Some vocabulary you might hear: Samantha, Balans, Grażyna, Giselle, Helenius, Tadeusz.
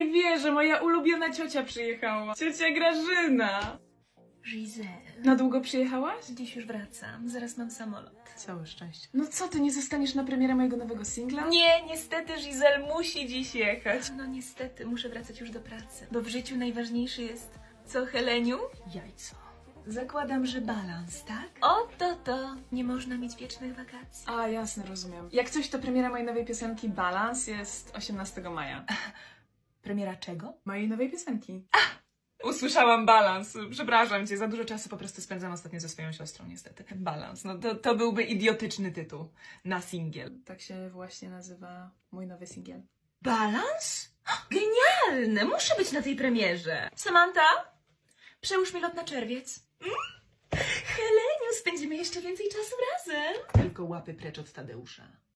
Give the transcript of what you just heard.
Nie wierzę, moja ulubiona ciocia przyjechała. Ciocia Grażyna. Giselle. Na długo przyjechałaś? Dziś już wracam, zaraz mam samolot. Całe szczęście. No co, ty nie zostaniesz na premierę mojego nowego singla? Nie, niestety Giselle musi dziś jechać. No niestety, muszę wracać już do pracy. Bo w życiu najważniejszy jest... Co, Heleniu? Jajco. Zakładam, że balans, tak? O, to! Nie można mieć wiecznych wakacji. A, jasne, rozumiem. Jak coś, to premiera mojej nowej piosenki Balans jest 18 maja. Premiera czego? Mojej nowej piosenki. Usłyszałam balans. Przepraszam cię, za dużo czasu po prostu spędzam ostatnio ze swoją siostrą, niestety. Balans, no to byłby idiotyczny tytuł na singiel. Tak się właśnie nazywa mój nowy singiel. Balans? Genialne! Muszę być na tej premierze. Samantha, przełóż mi lot na czerwiec. Helenius, spędzimy jeszcze więcej czasu razem. Tylko łapy precz od Tadeusza.